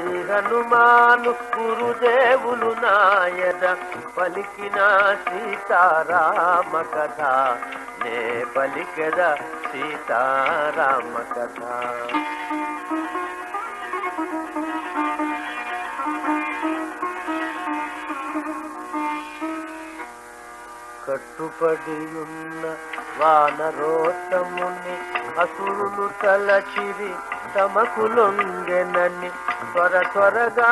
శ్రీహను మాను గురుదేవులు నాయన పలికిన సీతారామ కథ నే పలికద సీతారామ కథ. కట్టుపడియున్న వానరోత్తముని అసురులు తలచిరి తమకులొంగెనని త్వర త్వరగా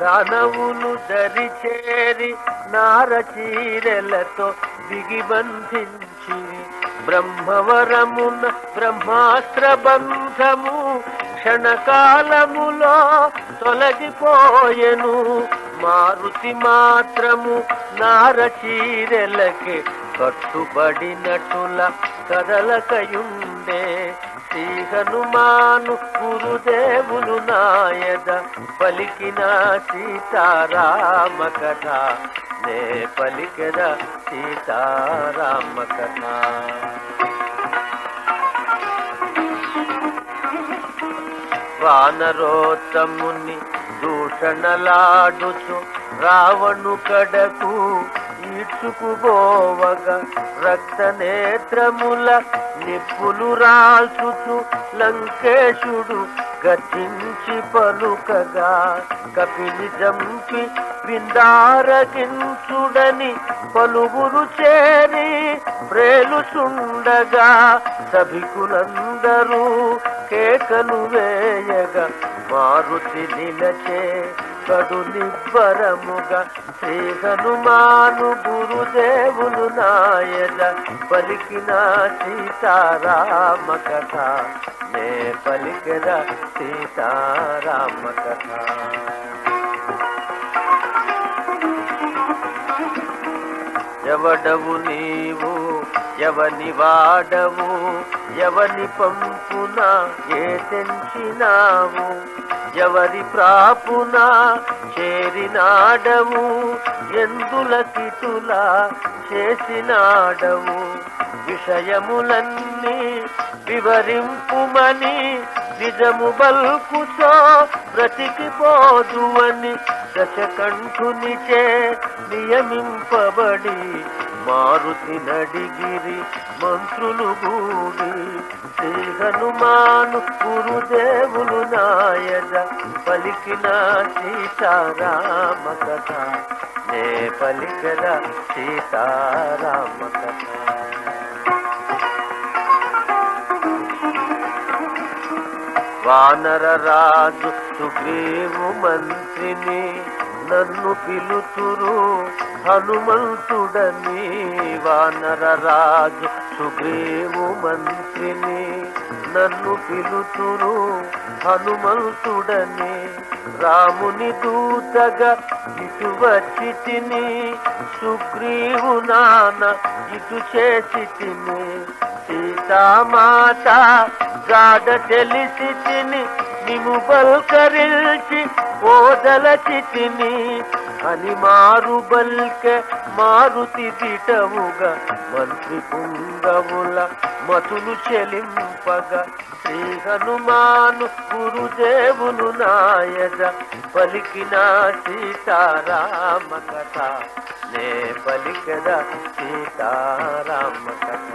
దానవులు దరిచేరి నారచీరెలతో దిగి బంధించిరి బ్రహ్మవరమున బ్రహ్మాస్త్ర బంధము క్షణకాలములో తొలగిపోయెను మారుతి మాత్రము నారచీరెలకి కట్టుబడినటుల కదలకయుండే శ్రీ హనుమాను గురుదేవులు నాయద పలికిన సీతారామ కథ నే పలికిన సీతారామ కథ. వానరోత్తముని దూషణలాడుచు రావణు కడకు ఈడ్చుకుపోవగా రక్త నేత్రముల నిప్పులు రాల్చుచు లంకేశుడు గర్జించి పలుకగా కపిని జంపి విందారగించుడని పలువురు చేరి ప్రేలుచుండగా సభికులందరూ కేకలు వేయగా మారుతి నిలచే కడునిబ్బరముగా శ్రీ హనుమాను గురుదేవులు నాయన పలికిన సీతారామ కథ నే పలికిన సీతారామ కథ. ఎవడవు నీవు ఎవని వాడవు ఎవని పంపున ఏ తెంచినావు ఎవరి ప్రాపున చేరినాడవు ఎందులకి తులా చేసినాడవు విషయములన్నీ వివరింపుమని నిజము బల్కుతో బ్రతికిపోదువని దశకంఠునిచే నియమింపబడి మారుతి నడిగిరి మంత్రులు గూడి శ్రీ హనుమాను గురుదేవులు నాయన పలికిన సీతారామ కథ నే పలికిన సీతారామ కథ. వానర రాజు సుగ్రీవు మంత్రిని నన్ను పిలుతురు హనుమంతుడని వానర రాజు సుగ్రీవు మంత్రిని నన్ను పిలుతురు హనుమంతుడని రాముని దూతగా ఇటు వచ్చి తిని సుగ్రీవు నాన్న ఇటు చేసి తిని సీతామాత గాఢ తెలిసి తిని నిము బల్కరిల్చి ఓదలచి తిని అని మారు బల్కె మారుతి దిటవుగా మంత్రి పుంగవుల మతులు చెలింపగా శ్రీ హనుమాను గురుదేవులు నాయన పలికిన సీతారామ కథ నే పలికిన సీతారామ కథ.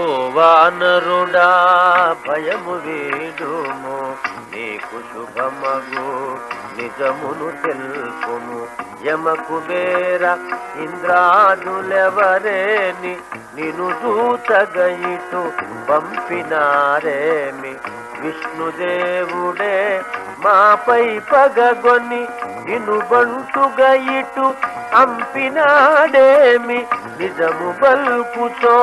ఓ వానరుడా భయము వీడుము నీకు శుభమగు నిజమును తెలుపుము యమ కుబేర ఇంద్రాదులెవరేని నిను దూతగయిటు పంపినారేమి విష్ణుదేవుడే మాపై పగగొని నిను బంటుగా ఇటు అంపినాడేమి నిజము బల్పుతో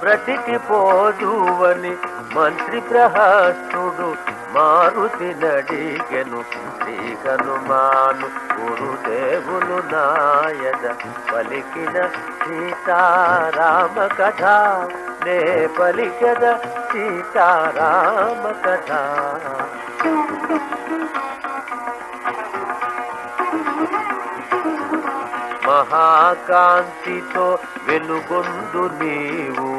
బ్రతికిపోదువని మంత్రి ప్రహస్తుడు మారుతి నడిగెను శ్రీ హనుమాను గురుదేవులు నాయన పలికిన సీతారామ కథ ने पलिकद सीताराम कथा। महाकांति तो वेलुगुंदु नीवु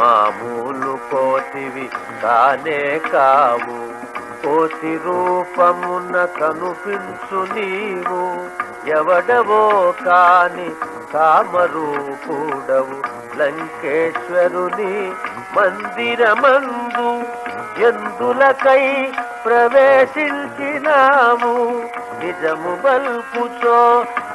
मामूलु कोटिवि काने कावु कोटि रूपमुन कनुपिंचु नीवु यवडवो कानि कामरूपुडवु लंकेश्वरुनि मंदिरमंदु यंदुलकै प्रवेशिंचिनामु निजमु बल्पुचो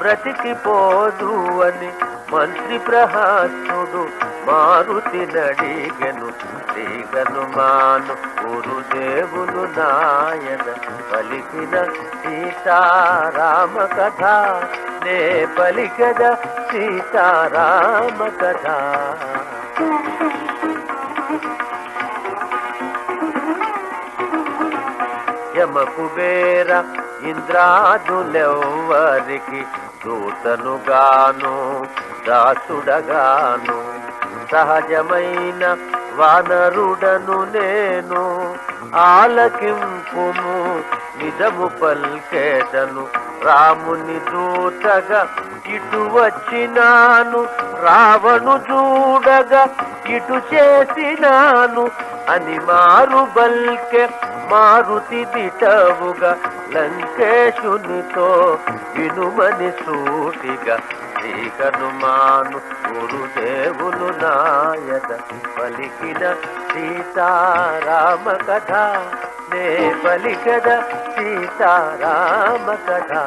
ब्रतिकी पोदुवनि मंत्री प्रहासुडु मारुति नडिगनु श्रीगनुमानु गुरुदेवुनु नायन पलिकिन सीताराम कथा ने पलिकद सीताराम कथा। यम कुबेर इंद्रादुलेव्वरिकी दूतनुगानु दासुडगानु सहजमैन वानरुडनु नेनु आलकिंपुमु निजमु पल्केदनु रामुनि दूतगा इटु वच्चिनानु रावणु जूडगा इटु चेसिनानु अनिमारु बल्के मारुति दिटवुगा लंकेशुनितो विनुमनि सूटिगा श्रीगनुमानु गुरुदेवुनु नायद पलिकिन सीताराम कथा ने पलिकद सीताराम कथा।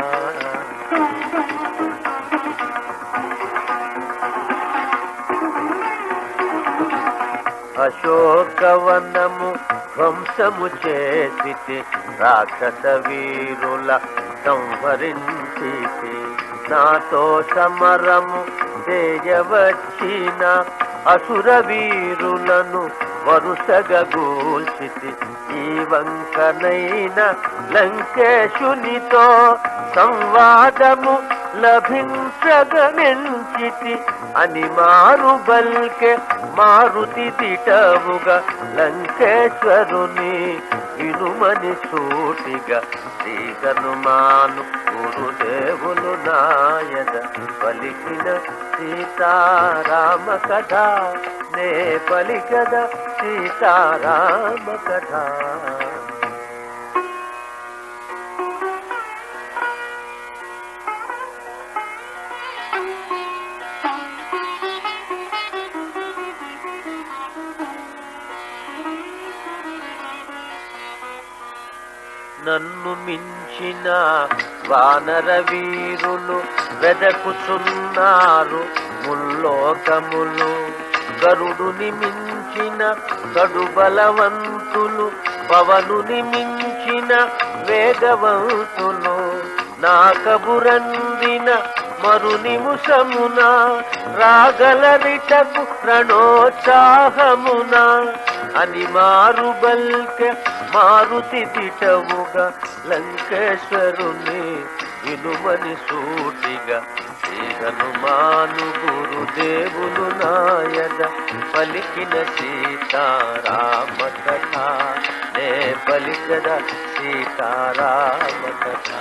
अशोकवनमु ध्वंसमु चेसिति राक्षस वीरुल संहरिंचिति नातो समरमु देयवच्चिन असुर वीरुलनु वरुसगा गूल्चिति जीवंकनैन लंकेशुनितो संवादमु लभिंचगनिंचिति अनिमारु बल्के मारुति दिटवुगा लंकेश्वरुनि विनुमनि सूटिगा श्रीगनुमानु गुरुदेवुनु नायद पलिकिन सीताराम कथा ने पलिकद सीताराम कथा। नन्नु मिंचिना वानर वीरुलु वेदकुचुन्नारु मुल्लोकमुलु गरुडुनि मिंचिन गडु बलवंतुलु पवनुनि मिंचिन वेगवंतुलु नाकबुरंदिन मरुनि मुसमुना रागलरिटकु रणोत्साहमुना अनिमारु बल्के मारुति दिटवुगा लंकेश्वरुनि विनुमनि सूटिगा श्रीगनुमानु गुरुदेवुनु नायद पलिकिन सीताराम कथा ने पलिकद सीताराम कथा।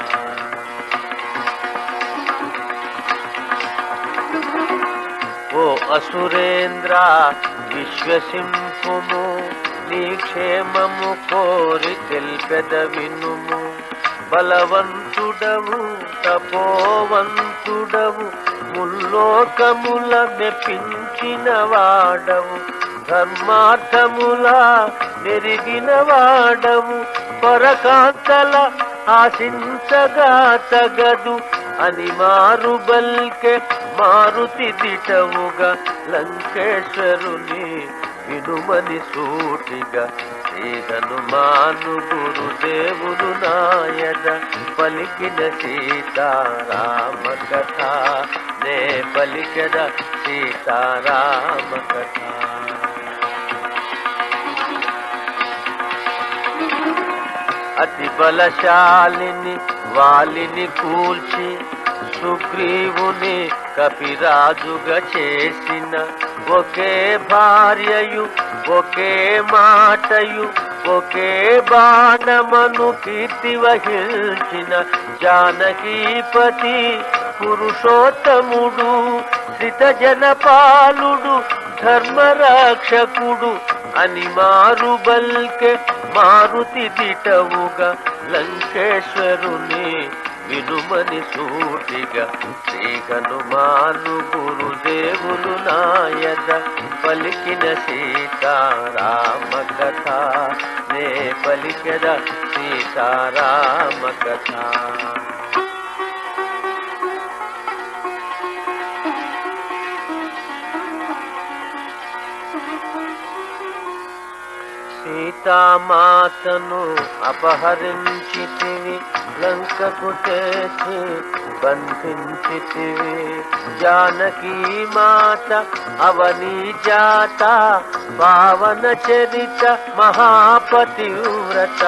ओ असुरेंद्रा विश्वसिंहुमु नी क्षेममु कोरि तेल्पेद विनुमु बलवंतुडवु तपोवंतुडवु मुल्लोकमुल मेपिंचिन वाडवु धर्मार्थमुल नेरिगिन वाडवु परकांतल आशिंचगा तगदु अनिमारु बल्के मारुति दिटवुगा लंकेश्वरुनि विनुमनि सूटिगा श्रीगनुमानु गुरुदेवुनु नायद पलिकिन सीताराम कथा ने पलिकद सीताराम कथा। अति बलशालिनि वालिनि कूल्चि सुग्रीवुनि కపిరాజుగా చేసిన ఒకే భార్యయు ఒకే మాటయు ఒకే బాణమను కీర్తి వహించిన జానకీపతి పురుషోత్తముడు శ్రితజనపాలుడు ధర్మరక్షకుడు అని మారు బల్కే మారుతి దిటవుగా లంకేశ్వరుని వినుమని సూటిగా శ్రీ హనుమాను గురుదేవులు నాయద పలికిన సీతారామ కథ నే పలికద సీతారామ కథ. సీతామాతను అపహరించితివి లంకకు తెచ్చి బంధించితివి జానకీ మాత అవని జాత పావన చరిత మహాపతివ్రత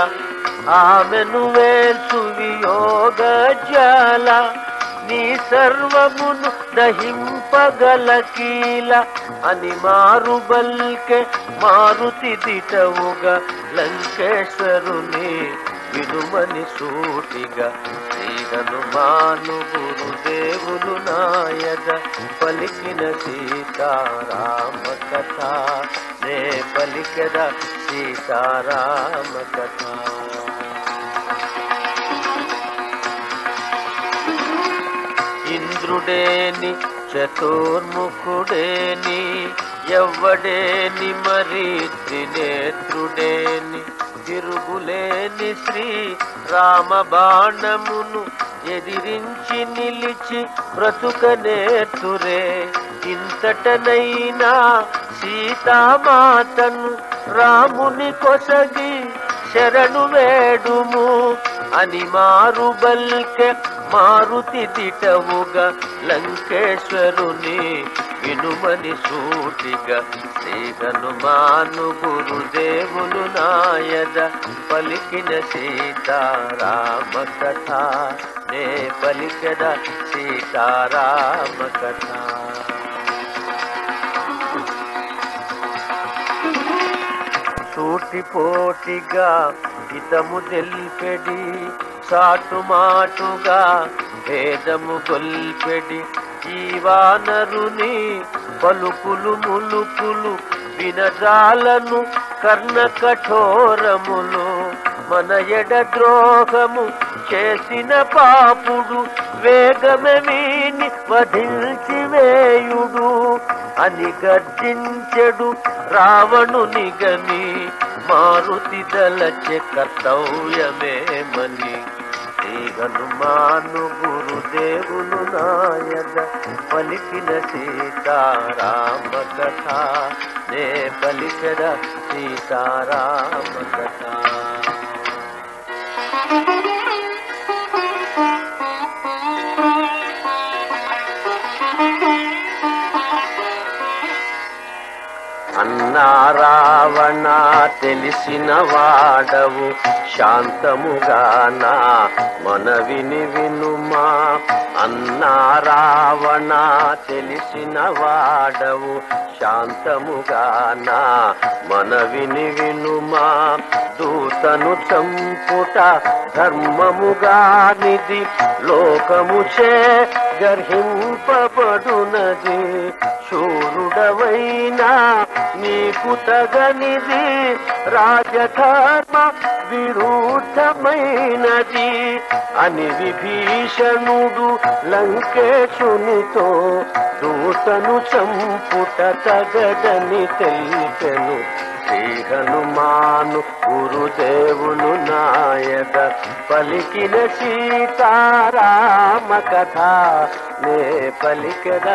ఆమెను వేల్చు వియోగ జాల నీ సర్వమును దహింపగల కీల అని మారు బల్కే మారుతి దిటవుగా లంకేశ్వరుని వినుమని సూటిగా శ్రీ హనుమాను గురుదేవులు నాయద పలికిన సీతారామ కథ నే పలికద సీతారామ కథ. ఇంద్రుడేని చతుర్ముఖుడేని ఎవ్వడేని మరి త్రినేత్రుడేని తిరుగులేని శ్రీ రామ బాణమును ఎదిరించి నిలిచి బ్రతుకనేతురే. ఇంతటనైనా సీతామాతను రాముని కొసగి శరణు వేడుము అని మారు బల్కే మారుతి దిటవుగా లంకేశ్వరుని వినుమని సూటిగా శ్రీ హనుమాను గురుదేవులు నాయద పలికిన సీతారామ కథ నే పలికద సీతారామ కథ. సూటిపోటిగా హితము తెలిపెడి సాటుమాటుగా భేదము గొల్పెడి జీవానరుని పలుకులు ములుకులు వినజాలను కర్ణ కఠోరములు మన ఎడ ద్రోహము చేసిన పాపుడు వేగమేని వధించి వేయుడు అని గర్జించెడు రావణుని గని మారుతి దలచే కర్తవ్యమేమని శ్రీ హనుమాను గురుదేవులు నాయద పలికిన సీతారామ కథ నే పలికద సీతారామ కథ. అన్నారావణ తెలిసిన వాడవు శాంతముగా నా మనవిని వినుమా. అన్నారావణ తెలిసిన వాడవు శాంతముగా నా మనవిని వినుమా. దూతను చంపుట ధర్మముగా నిది లోకముచే గర్హింపబడునది. శూరుడవైనా నీకు తగనిది రాజధర్మ విరుద్ధమైనది అని విభీషణుడు లంకేశునితో దూతను చంపుట తగదని తెలిపెను శ్రీ హనుమాను గురుదేవులు నాయద పలికిన సీతారామ కథ నే పలికద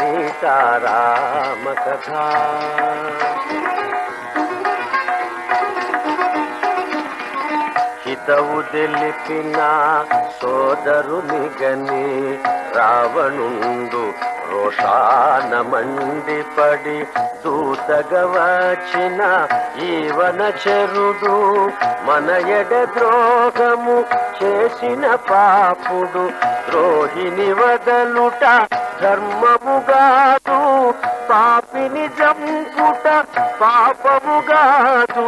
సీతారామ కథ. దౌదెలిపిన సోదరునిగని రావణుండు రోషాన మండిపడి దూతగవచిన ఈవన చెరుడు మన ఎడ ద్రోహము చేసిన పాపుడు ద్రోహిని వదలుట ధర్మముగాదు పాపిని జంపుట పాపముగాదు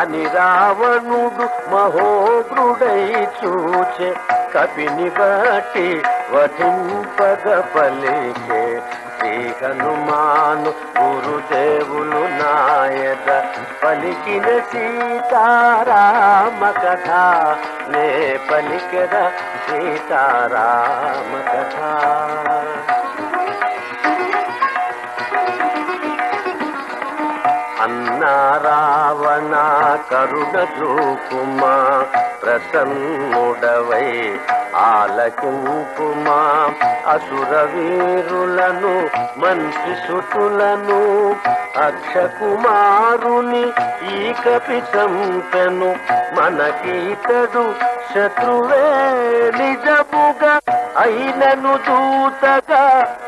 అని రావణుడు మహోగ్రుడై చూచే కపిని బట్టి వధింపగ పలికే శ్రీ హనుమాను గురుదేవులు నాయద పలికిన సీతారామ కథ నే పలికిన సీతారామ కథ అన్నా రావణ కరుణ చూపుమా ప్రసన్నుడవై ఆలకింపుమా అసుర వీరులను మంత్రి సుతులను అక్షకుమారుని ఈ కపి సంపెను మనకీతడు శత్రువే నిజముగా అయినను దూతగా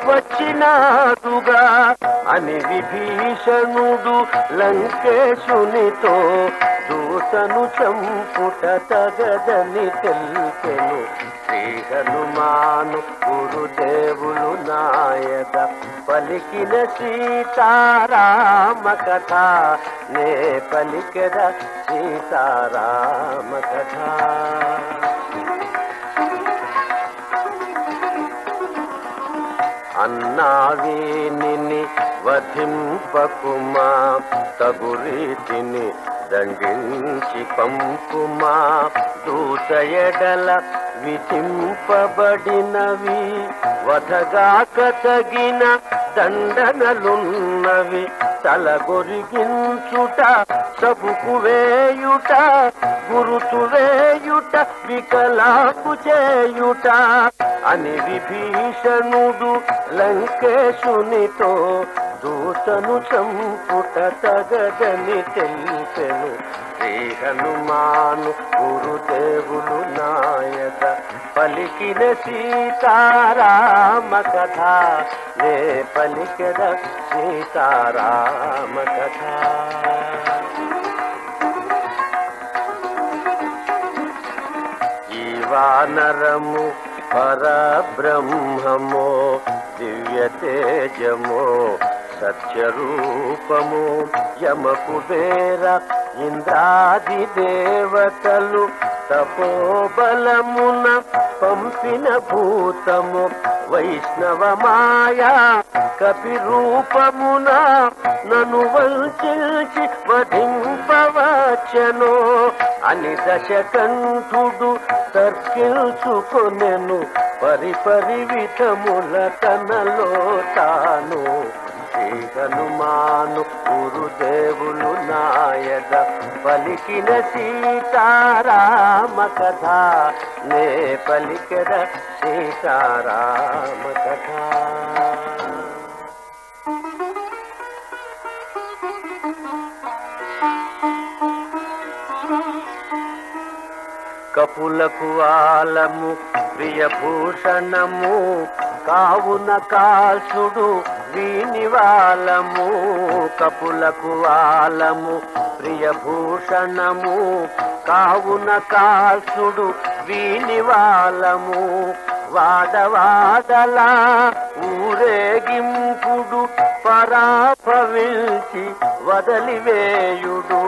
వచ్చినాదుగా అని విభీషణుడు లంకేశునితో దూతను చంపుట తగదని తెలిపెను శ్రీ హనుమాను గురుదేవులు నాయద పలికిన సీతారామ కథ నే పలికిన సీతారామ కథ అన్నావేనిని వధింపకుమా తగురీతిని దండించి పంపుమా దూతయడల విధింపబడినవి వధగాక తగిన దండనలున్నవి తలగొరిగించుట సబుకు వేయుట గురుతు వేయుట వికలాకు చేయుట అని విభీషణుడు లంకేశునితో దూతను చంపుట తగదని తెలిపెను శ్రీ హనుమాను గురుదేవులు నాయద పలికిన సీతారామ కథ నే పలికిన సీతారామ కథ ఈ వానరము పరబ్రహ్మమో దివ్య తేజమో సత్యరూపము యమకుబేర ఇంద్రాది దేవతలు తపోబలమున పంపిన భూతము వైష్ణవ మాయా కపి రూపమున నను వంచి వధింపవచ్చెను అని దశకంఠుడు తర్కించుకొనెను పరిపరివిధముల తనలో తాను శ్రీ హనుమాను గురుదేవులు నాయద పలికిన సీతారామ కథ నే పలికిన సీతారామ కథ కపులకు ఆలము ప్రియభూషణము కావున కాల్చుడు వీనివాలము కపులకు ఆలము ప్రియభూషణము కావున కాల్చుడు వీనివాలము వాదవాదలా ఊరేగింపుడు పరాపవిల్చి వదలివేయుడు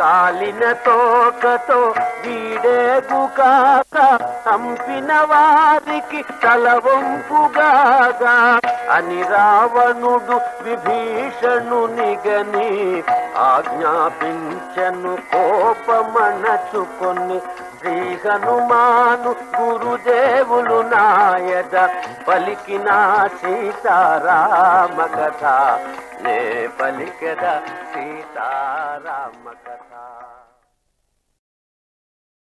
కాలిన తోకతో వీడేగుగాక చంపిన వారికి తలవంపుగాగా అని రావణుడు విభీషణునిగని ఆజ్ఞాపించను కోపమనచుకొని శ్రీ హనుమాను గురుదేవులు నాయద పలికిన సీతారామ కథ నే పలికిన సీతారామ కథ